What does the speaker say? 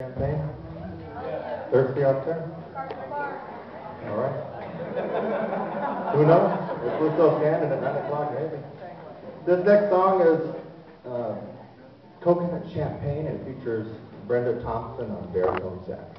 Champagne? Thirsty out there? All right. Who knows? If we're still standing at 9 o'clock, maybe. This next song is Coconut Champagne and features Brenda Thompson on baritone sax.